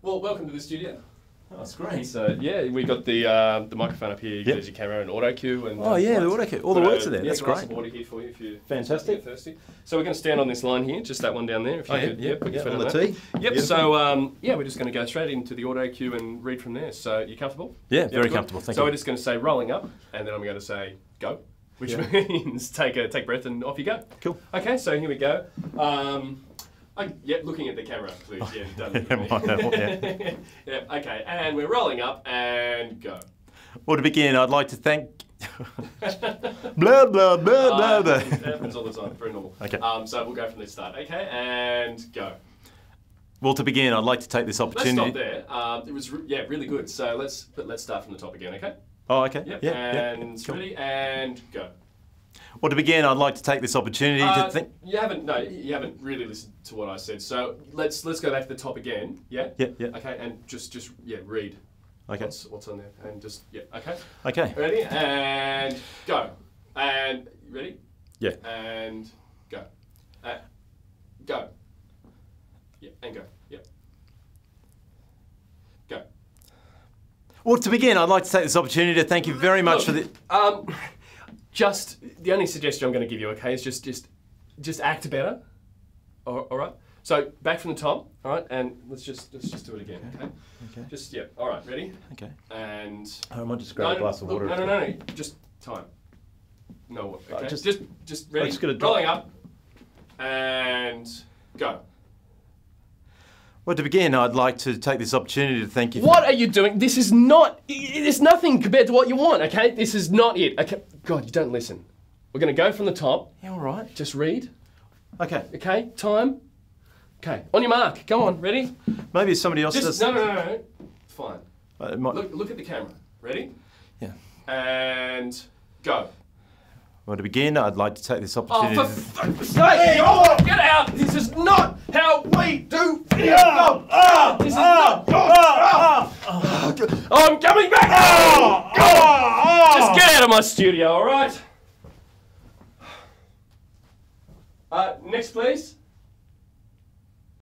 Well, welcome to the studio. Oh, that's great. So yeah, we got the microphone up here. You can use your camera and auto cue. And oh yeah, the auto cue. All the words are there. That's great. Some water here for you if you're fantastic thirsty. So we're going to stand on this line here, just that one down there. If you put your foot on the tee. Yep. So yeah, we're just going to go straight into the auto cue and read from there. So you comfortable? Yeah, very comfortable. Thank you. So we're just going to say rolling up, and then I'm going to say go, which means take breath and off you go. Cool. Okay, so here we go. Looking at the camera, please. Yeah, don't look at me. Okay, and we're rolling up and go. Well, to begin, I'd like to thank... blah, blah, blah, blah, blah. It happens all the time, very normal. Okay. So we'll go from the start. Okay, and go. Well, to begin, I'd like to take this opportunity... Let's stop there. It was, really good. So let's start from the top again, okay? Oh, okay. Yep. Yeah, and cool. Ready, and go. Well, to begin, I'd like to take this opportunity to think. You haven't really listened to what I said. So let's go back to the top again. Yeah. Yeah. Yeah. Okay, and just read. Okay. What's on there? And okay. Okay. Ready and go. And ready. Yeah. And go. Go. Yeah. And go. Yeah. Go. Well, to begin, I'd like to take this opportunity to thank you very much for the. Just the only suggestion I'm going to give you, okay, is just act better. All right. So back from the top, all right, and let's just do it again, okay? Okay. All right. Ready? Okay. And I might just grab a glass of water. No. Just time. No water. Okay. Just ready. I'm just going to rolling up and go. Well, to begin, I'd like to take this opportunity to thank you. What are you doing? This is not, it's nothing compared to what you want, okay? This is not it, okay? God, you don't listen. We're going to go from the top. Yeah, all right. Just read. Okay. Okay, time. Okay, on your mark. Go on, ready? Maybe somebody else does. No. Fine. Look at the camera. Ready? Yeah. And go. Well, to begin, I'd like to take this opportunity. Oh, for fuck's sake! Get out! This is not how we do video! This is not. I'm coming back! Just get out of my studio, all right? Next, please.